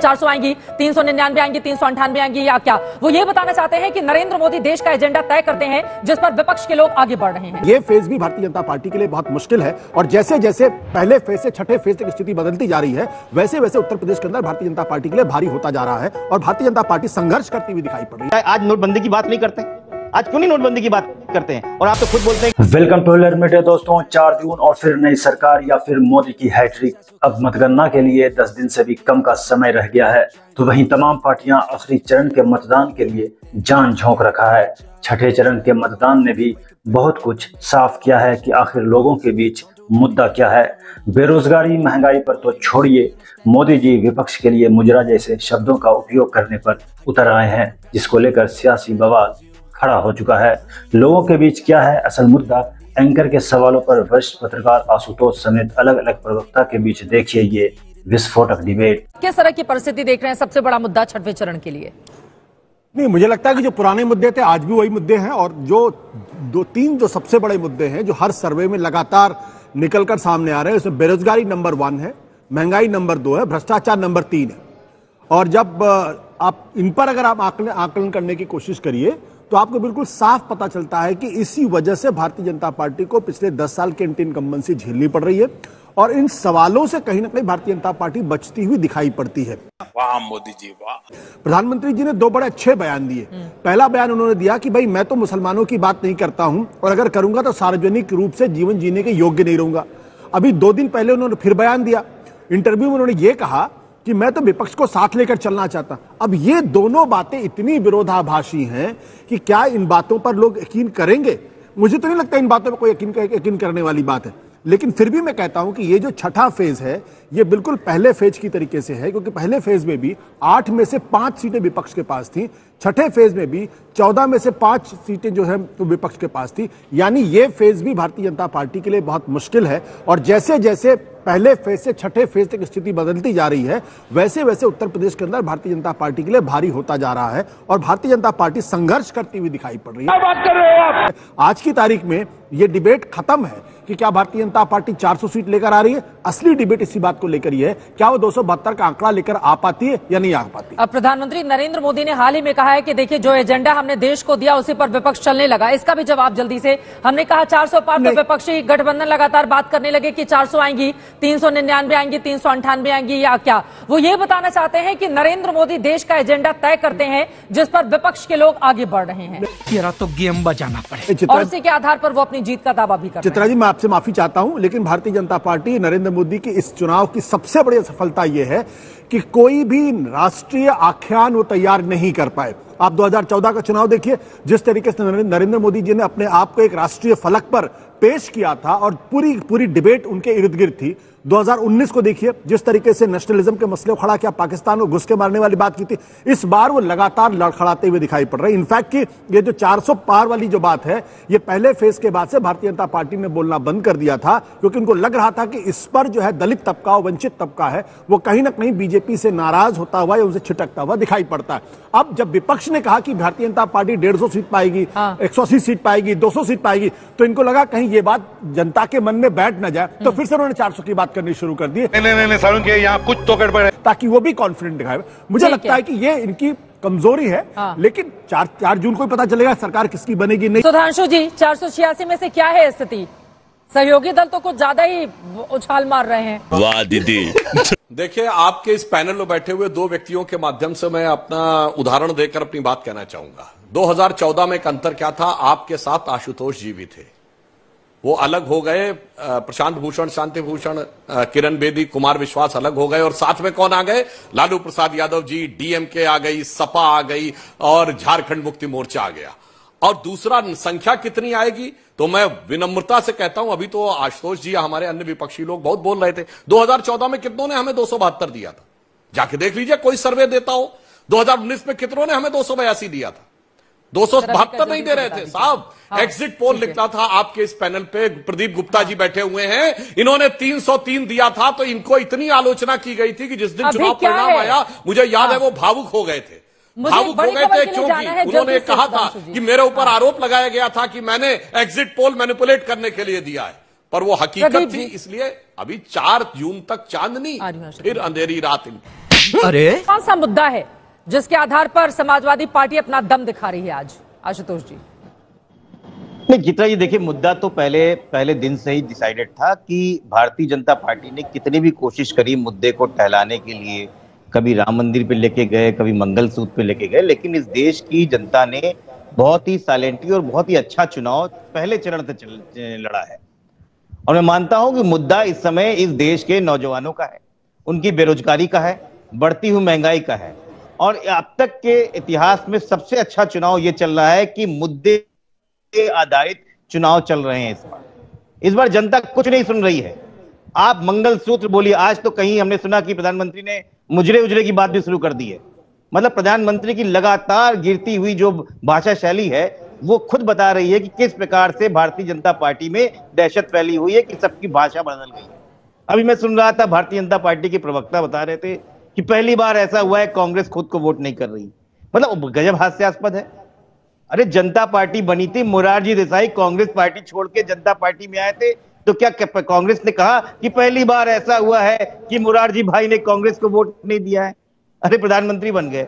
400 आएंगी, 399 आएंगी, 398 आएंगी या क्या? वो ये बताना चाहते हैं कि नरेंद्र मोदी देश का एजेंडा तय करते हैं जिस पर विपक्ष के लोग आगे बढ़ रहे हैं। ये फेज भी भारतीय जनता पार्टी के लिए बहुत मुश्किल है और जैसे जैसे पहले फेज से छठे फेज तक स्थिति बदलती जा रही है वैसे वैसे उत्तर प्रदेश के अंदर भारतीय जनता पार्टी के लिए भारी होता जा रहा है और भारतीय जनता पार्टी संघर्ष करती हुई दिखाई पड़ रही है। आज नोटबंदी की बात नहीं करते, आज क्यों नहीं नोटबंदी की बात करते हैं और आप तो खुद बोलते हैं। वेलकम टू हिलर मीडिया दोस्तों, 4 जून और फिर नई सरकार या फिर मोदी की हैट्रिक। अब मतगणना के लिए 10 दिन से भी कम का समय रह गया है तो वहीं तमाम पार्टियां आखिरी चरण के मतदान के लिए जान झोंक रखा है। छठे चरण के मतदान ने भी बहुत कुछ साफ किया है कि आखिर लोगों के बीच मुद्दा क्या है। बेरोजगारी, महंगाई पर तो छोड़िए, मोदी जी विपक्ष के लिए मुजरा जैसे शब्दों का उपयोग करने पर उतर आए हैं जिसको लेकर सियासी बवाल खड़ा हो चुका है। लोगों के बीच क्या है असल मुद्दा? एंकर के सवालों पर वरिष्ठ पत्रकार आशुतोष समेत अलग अलग प्रवक्ता के बीच देखिए ये विस्फोटक डिबेट। किस तरह की परिस्थिति देख रहे हैं? सबसे बड़ा मुद्दा छठवें चरण के लिए नहीं, मुझे लगता है कि जो पुराने मुद्दे थे आज भी वही मुद्दे हैं और जो 2-3 जो सबसे बड़े मुद्दे हैं जो हर सर्वे में लगातार निकलकर सामने आ रहे हैं उसमें बेरोजगारी नंबर 1 है, महंगाई नंबर 2 है, भ्रष्टाचार नंबर 3 है। और जब आप इन पर अगर आप आकलन करने की कोशिश करिए तो आपको बिल्कुल साफ पता चलता है कि इसी वजह से भारतीय जनता पार्टी को पिछले 10 साल की इनकम्बेंसी झेलनी पड़ रही है और इन सवालों से कहीं ना कहीं भारतीय जनता पार्टी बचती हुई दिखाई पड़ती है। वाह मोदी जी वाह। प्रधानमंत्री जी ने 2 बड़े अच्छे बयान दिए। पहला बयान उन्होंने दिया कि भाई मैं तो मुसलमानों की बात नहीं करता हूं और अगर करूंगा तो सार्वजनिक रूप से जीवन जीने के योग्य नहीं रहूंगा। अभी 2 दिन पहले उन्होंने फिर बयान दिया, इंटरव्यू में उन्होंने ये कहा कि मैं तो विपक्ष को साथ लेकर चलना चाहता। अब ये दोनों बातें इतनी विरोधाभासी हैं कि क्या इन बातों पर लोग यकीन करेंगे? मुझे तो नहीं लगता इन बातों पर कोई यकीन करने वाली बात है। लेकिन फिर भी मैं कहता हूं कि ये जो छठा फेज है ये बिल्कुल पहले फेज की तरीके से है क्योंकि पहले फेज में भी 8 में से 5 सीटें विपक्ष के पास थी, छठे फेज में भी 14 में से 5 सीटें जो है तो विपक्ष के पास थी। यानी ये फेज भी भारतीय जनता पार्टी के लिए बहुत मुश्किल है और जैसे जैसे पहले फेज से छठे फेज तक स्थिति बदलती जा रही है वैसे वैसे उत्तर प्रदेश के अंदर भारतीय जनता पार्टी के लिए भारी होता जा रहा है और भारतीय जनता पार्टी संघर्ष करती हुई दिखाई पड़ रही है। बात कर रहे हो आप? आज की तारीख में ये डिबेट खत्म है कि क्या भारतीय जनता पार्टी 400 सीट लेकर आ रही है। असली डिबेट इसी बात को लेकर ये है क्या वो 272 का आंकड़ा लेकर आ पाती है या नहीं आ पाती। अब प्रधानमंत्री नरेंद्र मोदी ने हाल ही में कहा है कि देखिए जो एजेंडा हमने देश को दिया उसी पर विपक्ष चलने लगा। इसका भी जवाब जल्दी से, हमने कहा 400 पार तो विपक्षी गठबंधन लगातार बात करने लगे कि 400 आएंगी, 399 आएंगी, 398 आएंगी या क्या? वो ये बताना चाहते हैं कि नरेंद्र मोदी देश का एजेंडा तय करते हैं जिस पर विपक्ष के लोग आगे बढ़ रहे हैं। तेरा तो गेम बजाना पड़ेगा और इसी के आधार पर वो अपनी जीत का दावा भी करते हैं। चित्रा जी मैं आपसे माफी चाहता हूं लेकिन भारतीय जनता पार्टी नरेंद्र मोदी के इस चुनाव की सबसे बड़ी सफलता ये है कि कोई भी राष्ट्रीय आख्यान वो तैयार नहीं कर पाए। आप 2014 का चुनाव देखिए, जिस तरीके से नरेंद्र मोदी जी ने अपने आप को एक राष्ट्रीय फलक पर पेश किया था और पूरी डिबेट उनके इर्द गिर्द थी। 2019 को देखिए, जिस तरीके से नेशनलिज्म के मसले खड़ा किया, पाकिस्तान को घुस के मारने वाली बात की थी। इस बार वो लगातार लड़खड़ाते हुए दिखाई पड़ रहे हैं। इनफैक्ट कि ये जो 400 पार वाली जो बात है ये पहले फेज के बाद से भारतीय जनता पार्टी ने बोलना बंद कर दिया था क्योंकि उनको लग रहा था कि इस पर जो है दलित तबका, वंचित तबका है वो कहीं ना कहीं बीजेपी से नाराज होता हुआ या उनसे छिटकता हुआ दिखाई पड़ता है। अब जब विपक्ष ने कहा कि भारतीय जनता पार्टी 150 सीट पाएगी, 180 सीट पाएगी, 200 सीट पाएगी तो इनको लगा कहीं ये बात जनता के मन में बैठ न जाए तो फिर से उन्होंने 400 की बात करनी शुरू कर दी। नहीं सारों के यहाँ कुछ तो गड़बड़ है ताकि वो भी कॉन्फिडेंट दिखाए। मुझे लगता है कि ये इनकी कमजोरी है। लेकिन 4 जून को ही पता चलेगा सरकार किसकी बनेगी। नहीं सुधांशु जी, 486 में से क्या है स्थिति? सहयोगी दल तो कुछ ज्यादा ही उछाल मार रहे हैं। वाह दीदी। देखिए आपके इस पैनल में बैठे हुए 2 व्यक्तियों के माध्यम से मैं अपना उदाहरण देकर अपनी बात कहना चाहूंगा। 2014 में एक अंतर क्या था, आपके साथ आशुतोष जी भी थे, वो अलग हो गए, प्रशांत भूषण, शांति भूषण, किरण बेदी, कुमार विश्वास अलग हो गए और साथ में कौन आ गए? लालू प्रसाद यादव जी, डीएमके आ गई, सपा आ गई और झारखंड मुक्ति मोर्चा आ गया। और दूसरा संख्या कितनी आएगी तो मैं विनम्रता से कहता हूं अभी तो आशुतोष जी हमारे अन्य विपक्षी लोग बहुत बोल रहे थे 2014 में कितनों ने हमें 272 दिया था, जाके देख लीजिए कोई सर्वे देता हो। 2019 में कितनों ने हमें 282 दिया था, 272 नहीं दे रहे थे साहब। एग्जिट पोल निकला था आपके इस पैनल पे, प्रदीप गुप्ता जी बैठे हुए हैं, इन्होंने 303 दिया था तो इनको इतनी आलोचना की गई थी कि जिस दिन चुनाव परिणाम आया मुझे याद है वो भावुक हो गए थे। भावुक हो गए थे क्योंकि उन्होंने कहा था कि मेरे ऊपर आरोप लगाया गया था कि मैंने एग्जिट पोल मैनिपुलेट करने के लिए दिया है पर वो हकीकत थी। इसलिए अभी 4 जून तक चांदनी फिर अंधेरी रात। अरे कौन सा मुद्दा है जिसके आधार पर समाजवादी पार्टी अपना दम दिखा रही है आज आशुतोष जी? नहीं गीता जी, देखिए मुद्दा तो पहले दिन से ही डिसाइडेड था कि भारतीय जनता पार्टी ने कितनी भी कोशिश करी मुद्दे को टहलाने के लिए, कभी राम मंदिर पे लेके गए, कभी मंगलसूत्र पे लेके गए, लेकिन इस देश की जनता ने बहुत ही साइलेंटली और बहुत ही अच्छा चुनाव पहले चरण से लड़ा है। और मैं मानता हूं कि मुद्दा इस समय इस देश के नौजवानों का है, उनकी बेरोजगारी का है, बढ़ती हुई महंगाई का है। और अब तक के इतिहास में सबसे अच्छा चुनाव ये चल रहा है कि मुद्दे पे आधारित चुनाव चल रहे हैं। इस बार जनता कुछ नहीं सुन रही है। आप मंगलसूत्र बोलिए, आज तो कहीं हमने सुना कि प्रधानमंत्री ने मुजरे उजरे की बात भी शुरू कर दी है। मतलब प्रधानमंत्री की लगातार गिरती हुई जो भाषा शैली है वो खुद बता रही है कि किस प्रकार से भारतीय जनता पार्टी में दहशत फैली हुई है कि सबकी भाषा बदल गई है। अभी मैं सुन रहा था भारतीय जनता पार्टी के प्रवक्ता बता रहे थे कि पहली बार ऐसा हुआ है कांग्रेस खुद को वोट नहीं कर रही। मतलब गजब हास्यास्पद है। अरे जनता पार्टी बनी थी, मुरारजी देसाई कांग्रेस पार्टी छोड़ के जनता पार्टी में आए थे, तो क्या कांग्रेस ने कहा कि पहली बार ऐसा हुआ है कि मुरारजी भाई ने कांग्रेस को वोट नहीं दिया है? अरे प्रधानमंत्री बन गए।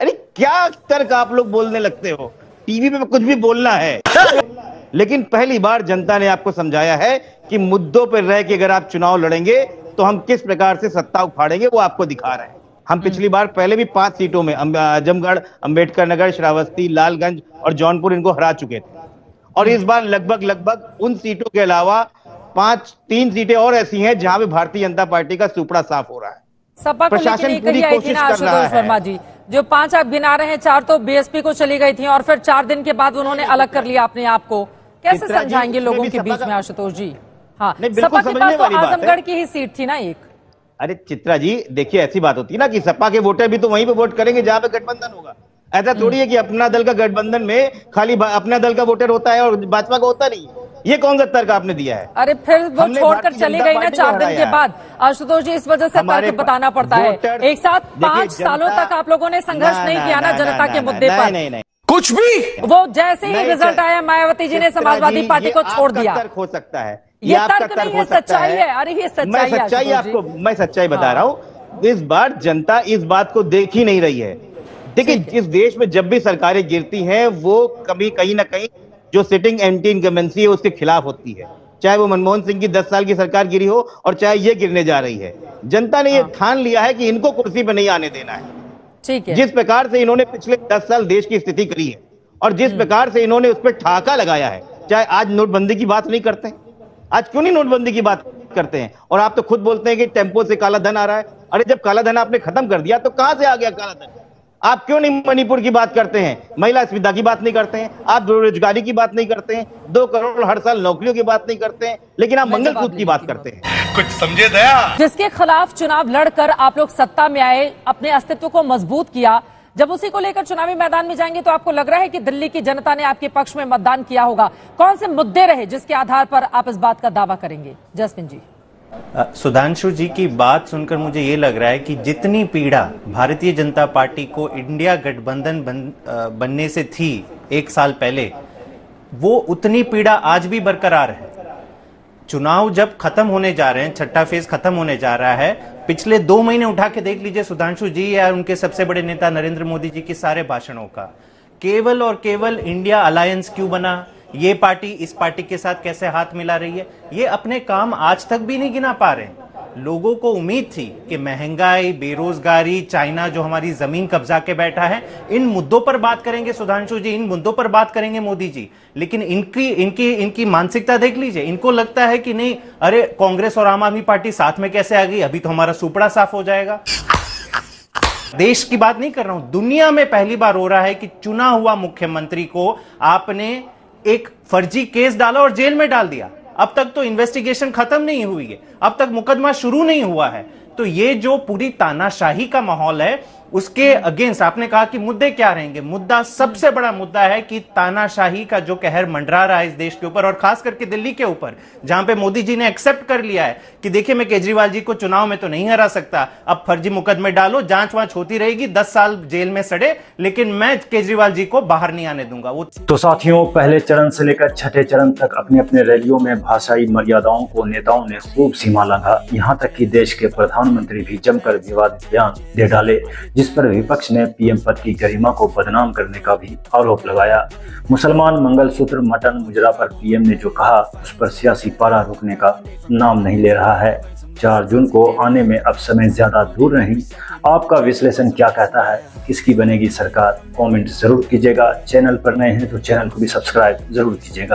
अरे क्या तर्क आप लोग बोलने लगते हो, टीवी पे कुछ भी बोलना है। लेकिन पहली बार जनता ने आपको समझाया है कि मुद्दों पर रह के अगर आप चुनाव लड़ेंगे तो हम किस प्रकार से सत्ता उखाड़ेंगे, वो आपको दिखा रहे हैं। हम पिछली बार पहले भी 5 सीटों में आजमगढ़, अम्बेडकर नगर, श्रावस्ती, लालगंज और जौनपुर इनको हरा चुके थे। और इस बार लगभग उन सीटों के अलावा 3 सीटें और ऐसी हैं जहां पे भारतीय जनता पार्टी का सुपड़ा साफ हो रहा है। सपा को लेकर पूरी कोशिश कर रहा है। शर्मा जी, जो 5 आप गिना रहे हैं, 4 तो बीएसपी को चली गई थी और फिर 4 दिन के बाद उन्होंने अलग कर लिया अपने आप को। कैसे समझाएंगे लोगों के बीच में आशुतोष जी? हाँ, सपा के पास तो आजमगढ़ की ही सीट थी ना एक। अरे चित्रा जी, देखिए ऐसी बात होती है ना कि सपा के वोटर भी तो वहीं पे वोट करेंगे जहां पे गठबंधन होगा। ऐसा थोड़ी है कि अपना दल का गठबंधन में खाली अपना दल का वोटर होता है और भाजपा का होता नहीं। ये कौन सा तर्क आपने दिया है? अरे फिर वो छोड़कर चली गई ना 4 दिन के बाद आशुतोष जी, इस वजह से तर्क बताना पड़ता है। एक साथ 5 सालों तक आप लोगों ने संघर्ष नहीं किया ना जनता के मुद्दे पर कुछ भी। वो जैसे ही रिजल्ट आया मायावती जी ने समाजवादी पार्टी को छोड़ दिया। तर्क हो सकता है, ये तर्क नहीं है, सच्चाई है। अरे ये सच्चाई आपको मैं सच्चाई बता रहा हूँ। इस बार जनता इस बात को देख ही नहीं रही है। देखिए इस देश में जब भी सरकारें गिरती हैं वो कभी कहीं ना कहीं जो सिटिंग एंटी इनकम्बेंसी है उसके खिलाफ होती है। चाहे वो मनमोहन सिंह की 10 साल की सरकार गिरी हो और चाहे ये गिरने जा रही है, जनता ने ये ठान लिया है कि इनको कुर्सी पर नहीं आने देना है। ठीक है, जिस प्रकार से इन्होंने पिछले 10 साल देश की स्थिति करी है और जिस प्रकार से इन्होंने उस पर ठाका लगाया है, चाहे आज नोटबंदी की बात नहीं करते हैं, आज क्यों नहीं नोटबंदी की बात करते हैं, और आप तो खुद बोलते हैं कि टेम्पो से काला धन आ रहा है। अरे जब काला धन आपने खत्म कर दिया तो कहां से आ गया काला धन? आप क्यों नहीं मणिपुर की बात करते हैं, महिला सुविधा की बात नहीं करते हैं, आप बेरोजगारी की बात नहीं करते हैं, 2 करोड़ हर साल नौकरियों की बात नहीं करते हैं, लेकिन आप मंगलसूत्र की बात करते हैं। कुछ समझे दया, जिसके खिलाफ चुनाव लड़कर आप लोग सत्ता में आए, अपने अस्तित्व को मजबूत किया, जब उसी को लेकर चुनावी मैदान में जाएंगे तो आपको लग रहा है कि दिल्ली की जनता ने आपके पक्ष में मतदान किया होगा। कौन से मुद्दे रहे जिसके आधार पर आप इस बात का दावा करेंगे? जसमिन जी, सुधांशु जी की बात सुनकर मुझे ये लग रहा है कि जितनी पीड़ा भारतीय जनता पार्टी को इंडिया गठबंधन बनने से थी 1 साल पहले, वो उतनी पीड़ा आज भी बरकरार है। चुनाव जब खत्म होने जा रहे हैं, छठा फेज खत्म होने जा रहा है, पिछले 2 महीने उठा के देख लीजिए सुधांशु जी या उनके सबसे बड़े नेता नरेंद्र मोदी जी के सारे भाषणों का, केवल और केवल इंडिया अलायंस क्यों बना, ये पार्टी इस पार्टी के साथ कैसे हाथ मिला रही है, ये अपने काम आज तक भी नहीं गिना पा रहे। लोगों को उम्मीद थी कि महंगाई, बेरोजगारी, चाइना जो हमारी जमीन कब्जा के बैठा है, इन मुद्दों पर बात करेंगे सुधांशु जी, इन मुद्दों पर बात करेंगे मोदी जी, लेकिन इनकी मानसिकता देख लीजिए। इनको लगता है कि नहीं, अरे कांग्रेस और आम आदमी पार्टी साथ में कैसे आ गई, अभी तो हमारा सुपड़ा साफ हो जाएगा। देश की बात नहीं कर रहा हूं, दुनिया में पहली बार हो रहा है कि चुना हुआ मुख्यमंत्री को आपने एक फर्जी केस डाला और जेल में डाल दिया। अब तक तो इन्वेस्टिगेशन खत्म नहीं हुई है, अब तक मुकदमा शुरू नहीं हुआ है। तो ये जो पूरी तानाशाही का माहौल है उसके अगेंस्ट आपने कहा कि मुद्दे क्या रहेंगे, मुद्दा, सबसे बड़ा मुद्दा है कि तानाशाही का जो कहर मंडरा रहा है इस देश के ऊपर और खास करके दिल्ली के ऊपर, जहां पे मोदी जी ने एक्सेप्ट कर लिया है कि देखिए मैं केजरीवाल जी को चुनाव में तो नहीं हरा सकता, अब फर्जी मुकदमे डालो, जांच वांच होती रहेगी, 10 साल जेल में सड़े, लेकिन मैं केजरीवाल जी को बाहर नहीं आने दूंगा। वो तो साथियों, पहले चरण से लेकर छठे चरण तक अपने अपने रैलियों में भाषाई मर्यादाओं को नेताओं ने खूब सीमा लंघा। यहाँ तक की देश के प्रधान प्रधानमंत्री भी जमकर विवादित बयान दे डाले, जिस पर विपक्ष ने पीएम पद की गरिमा को बदनाम करने का भी आरोप लगाया। मुसलमान मंगलसूत्र मटन मुजरा पर पीएम ने जो कहा उस पर सियासी पारा रुकने का नाम नहीं ले रहा है। 4 जून को आने में अब समय ज्यादा दूर नहीं। आपका विश्लेषण क्या कहता है, किसकी बनेगी सरकार? कमेंट जरूर कीजिएगा। चैनल पर नए हैं तो चैनल को भी सब्सक्राइब जरूर कीजिएगा।